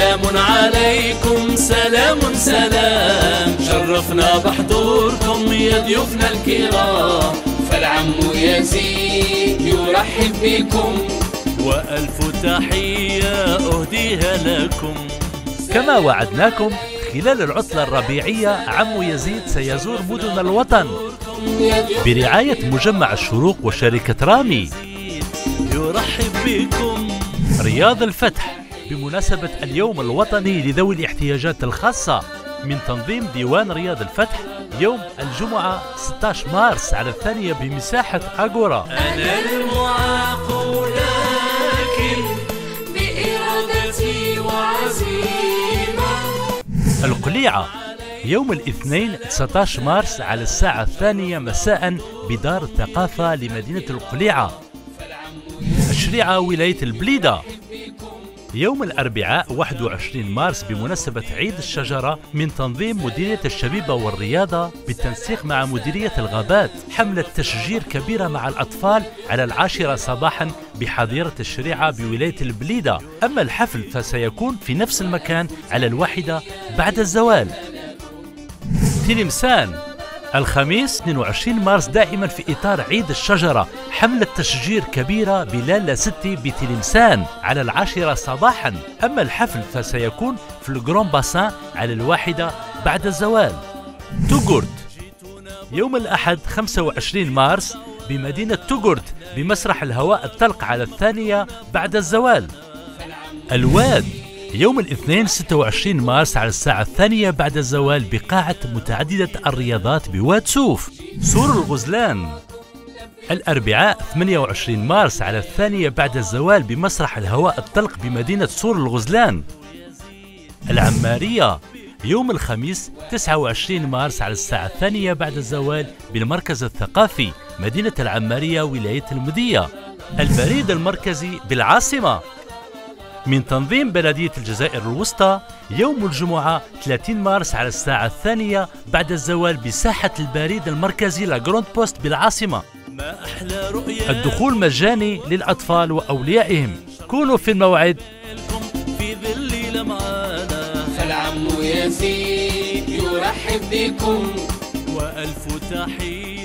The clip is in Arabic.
سلام عليكم سلام سلام، شرفنا بحضوركم يا ضيوفنا الكرام، فالعم يزيد يرحب بكم وألف تحية أهديها لكم. كما وعدناكم خلال العطلة الربيعية عم يزيد سيزور مدن الوطن برعاية مجمع الشروق وشركة رامي. يرحب بكم رياض الفتح بمناسبة اليوم الوطني لذوي الاحتياجات الخاصة من تنظيم ديوان رياض الفتح يوم الجمعة 16 مارس على 2 بمساحة أغورا. أنا المعاق لكن بإرادتي وعزيمة. القليعة يوم الاثنين 19 مارس على الساعة 2 مساء بدار الثقافة لمدينة القليعة. الشريعة ولاية البليدة يوم الأربعاء 21 مارس بمناسبة عيد الشجرة من تنظيم مديرية الشبيبة والرياضة بالتنسيق مع مديرية الغابات حملة تشجير كبيرة مع الأطفال على 10 صباحا بحظيرة الشريعة بولاية البليدة. أما الحفل فسيكون في نفس المكان على 1 بعد الزوال. تلمسان الخميس 22 مارس دائما في إطار عيد الشجرة حملة تشجير كبيرة بلالا ستي بتلمسان على 10 صباحا. أما الحفل فسيكون في الجرون بصان على 1 بعد الزوال. توغرت يوم الأحد 25 مارس بمدينة توغرت بمسرح الهواء الطلق على 2 بعد الزوال. الواد يوم الاثنين 26 مارس على الساعة 2 بعد الزوال بقاعة متعددة الرياضات بواد سوف. سور الغزلان الأربعاء 28 مارس على 2 بعد الزوال بمسرح الهواء الطلق بمدينة سور الغزلان. العمارية يوم الخميس 29 مارس على الساعة 2 بعد الزوال بالمركز الثقافي مدينة العمارية ولاية المدية. البريد المركزي بالعاصمة من تنظيم بلدية الجزائر الوسطى يوم الجمعة 30 مارس على الساعة 2 بعد الزوال بساحة البريد المركزي لا جروند بوست بالعاصمة. الدخول مجاني للأطفال وأوليائهم، كونوا في الموعد. فالعم يزيد يرحب بكم وألف تحية.